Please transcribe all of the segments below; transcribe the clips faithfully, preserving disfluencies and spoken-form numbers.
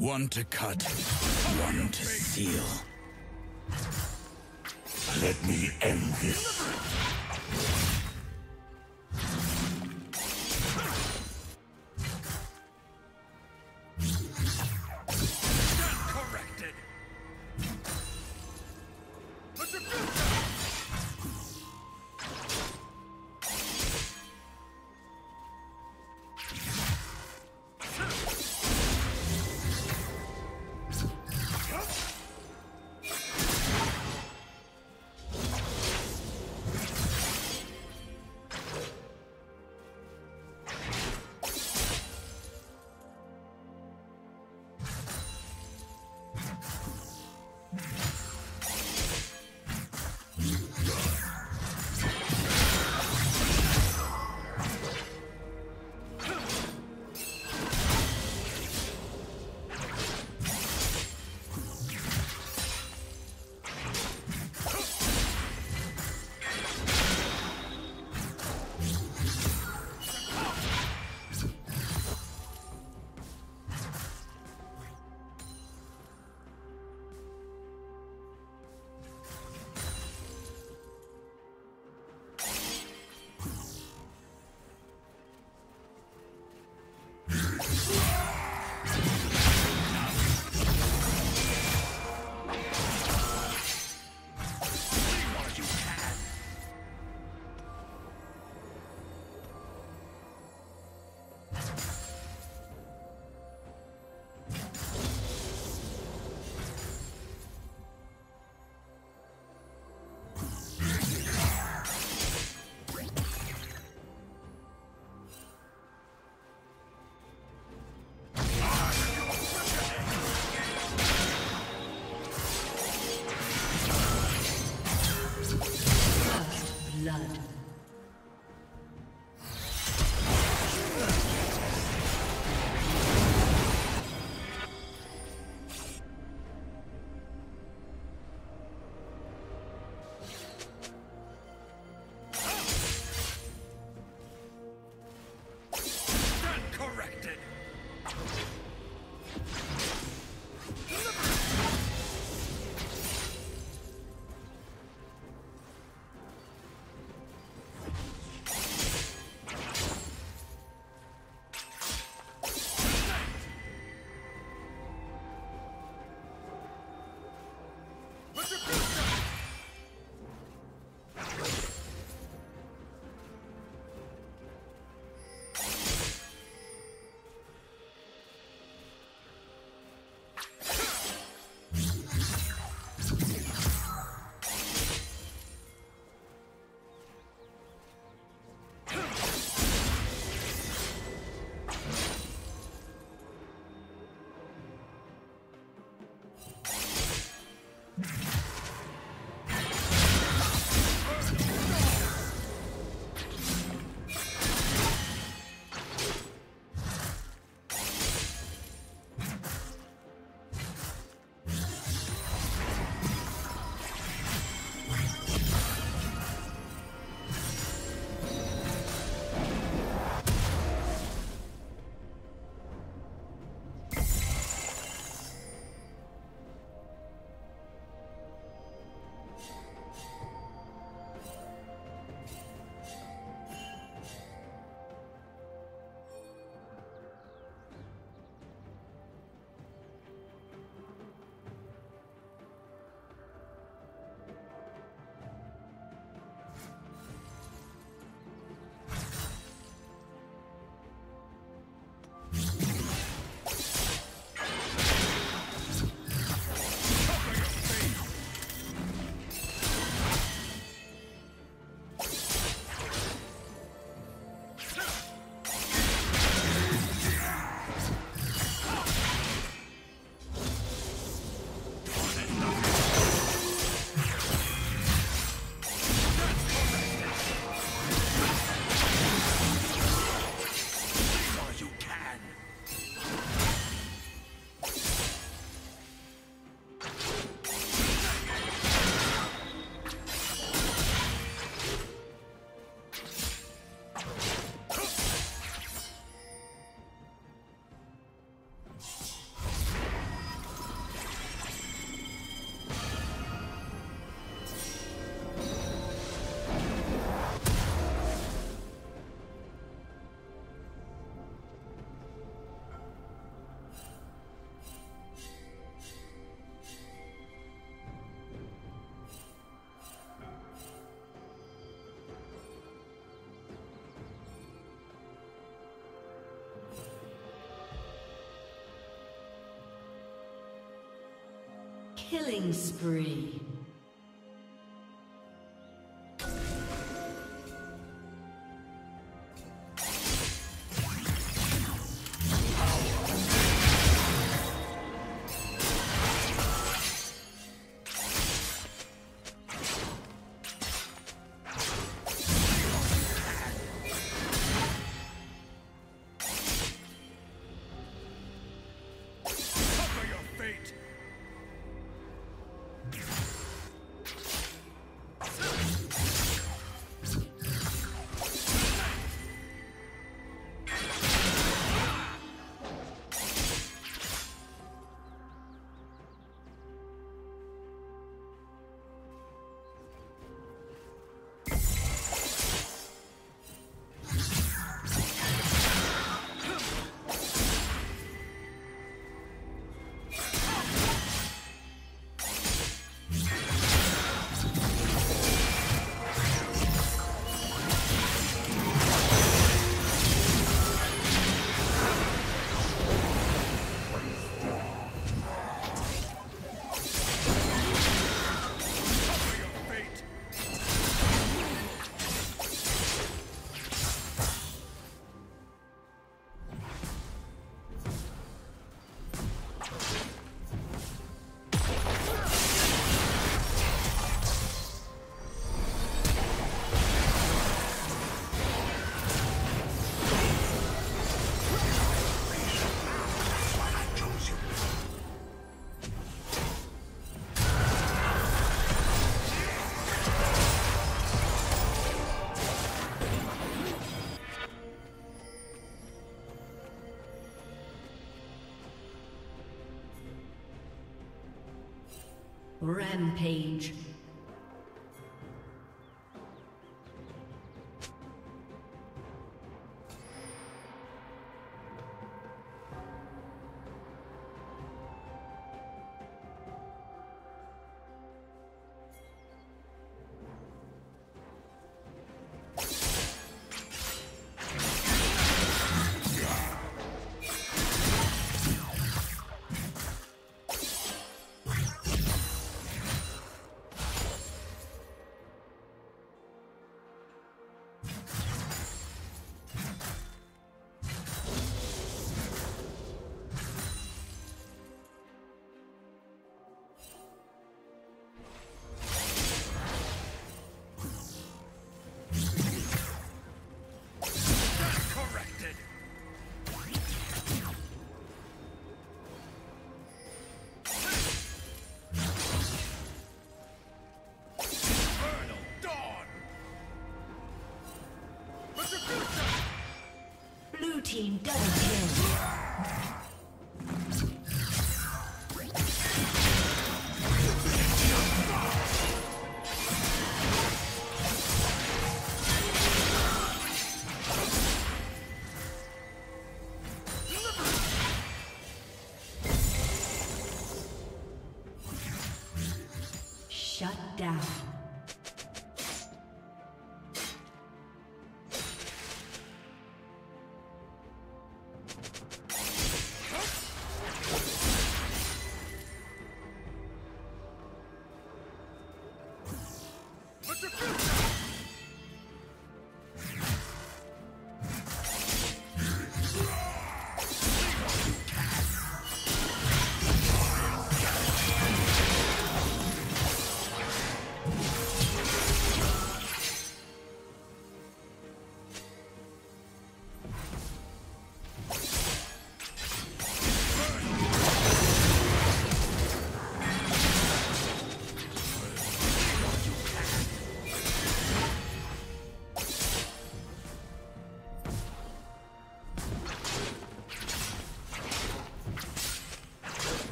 One to cut, one to seal. Let me end this. Killing spree. Rampage. Team double kill.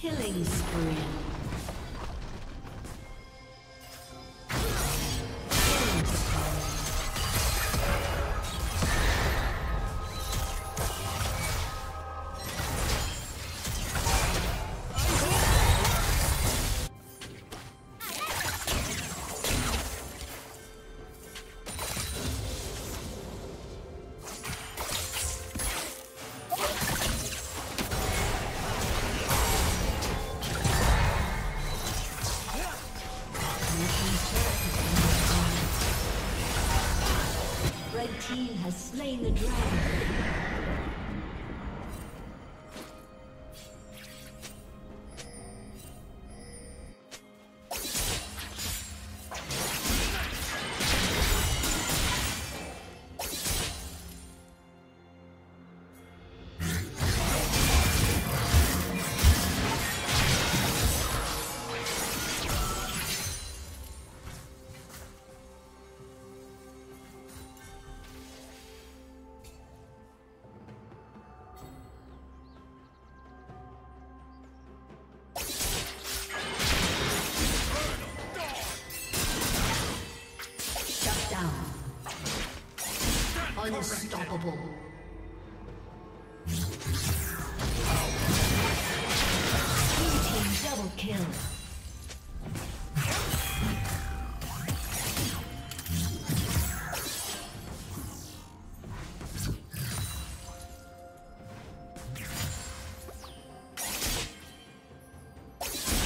Killing spree. team has slain the dragon. Unstoppable. Team double kill.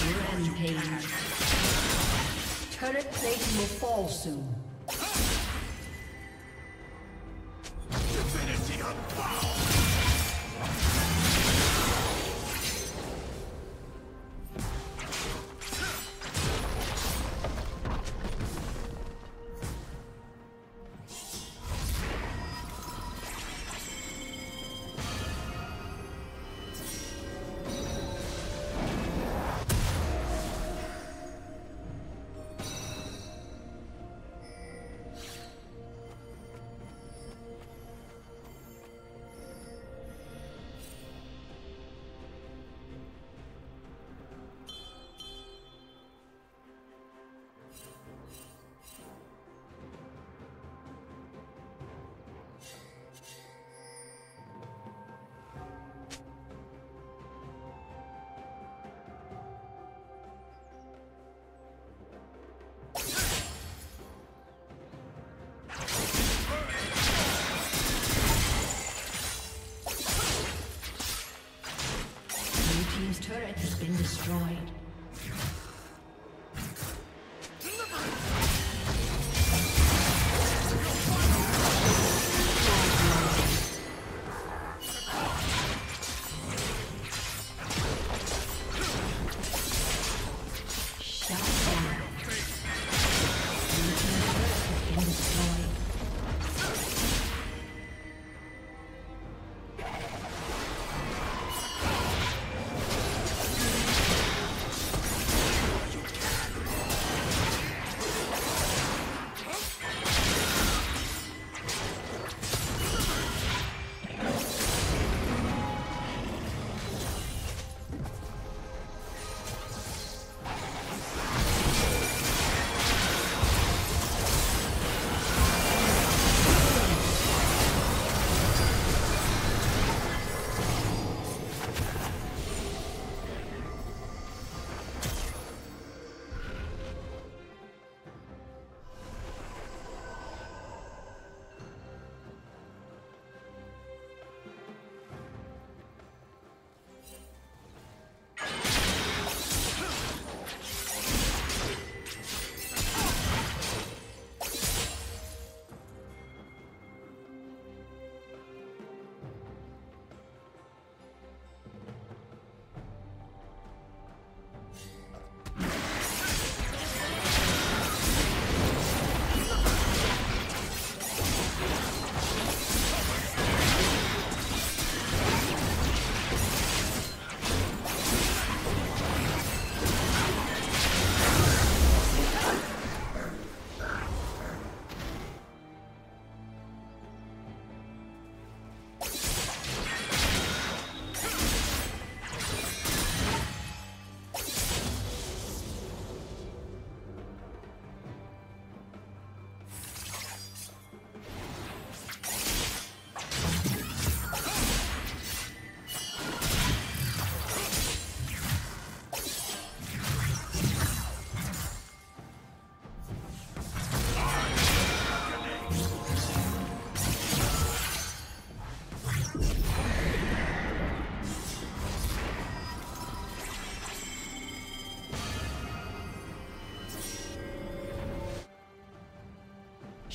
Rampage. Turret plate will fall soon. Been destroyed.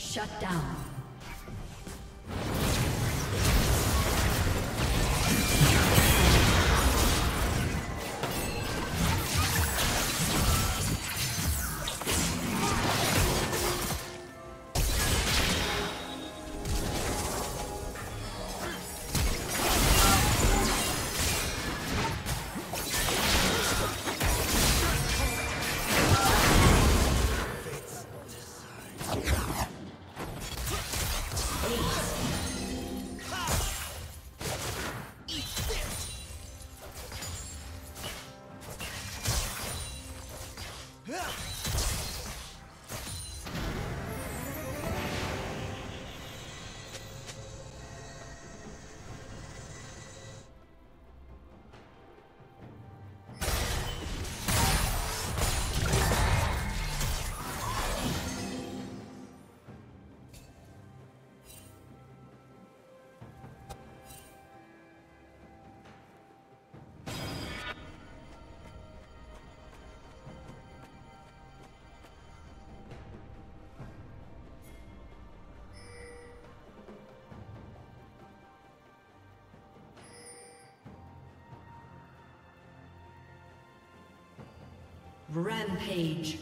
Shut down. Rampage.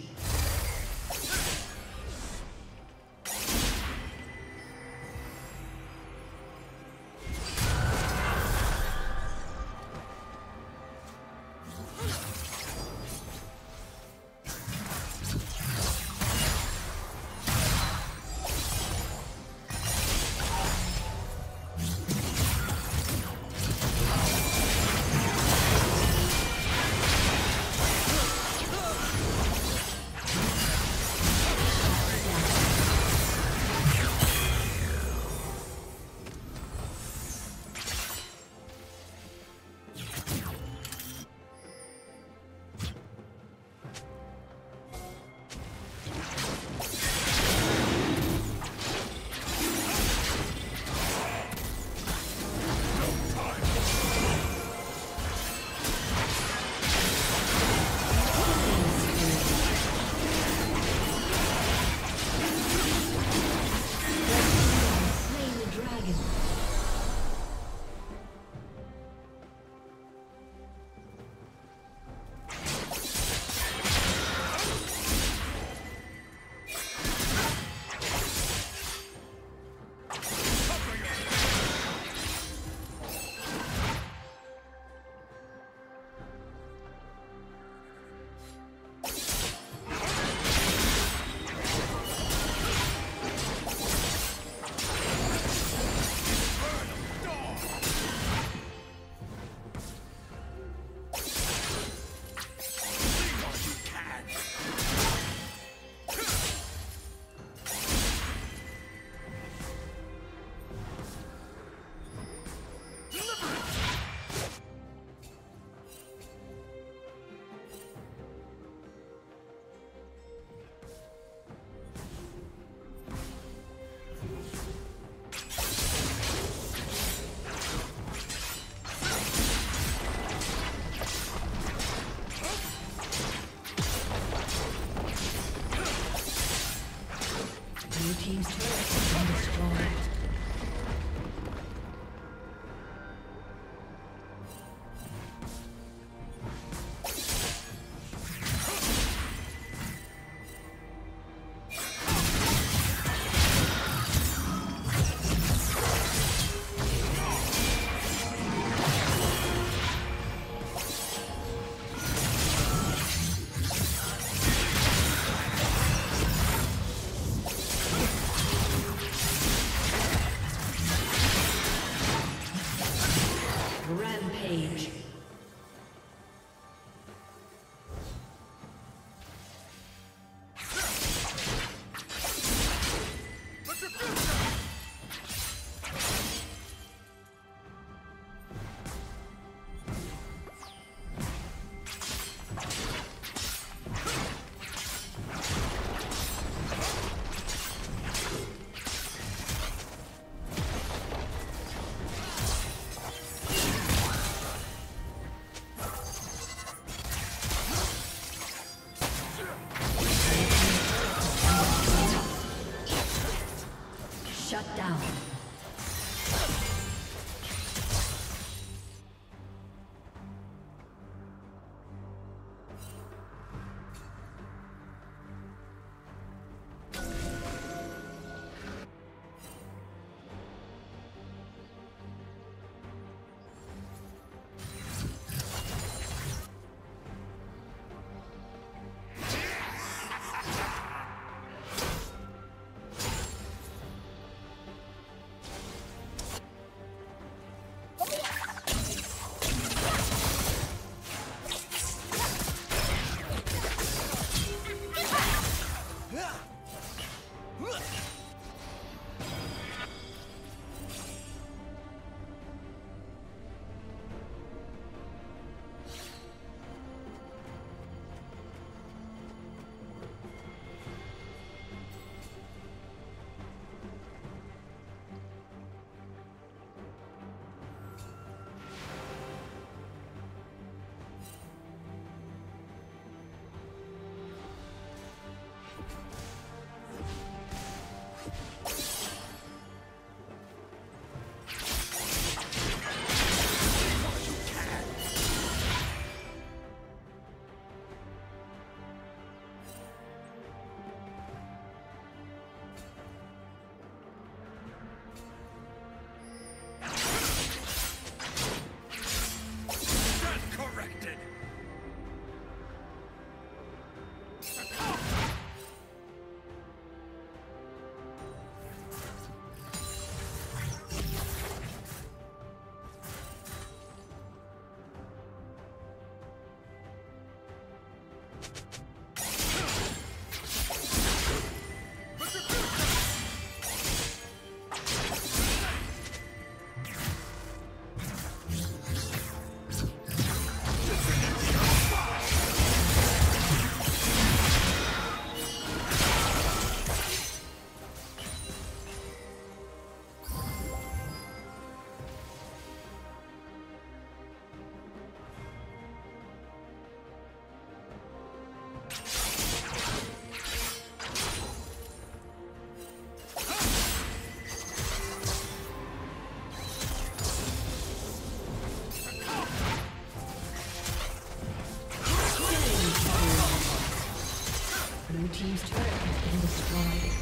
Blue team's turret has been destroyed.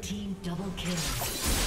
Team double kill.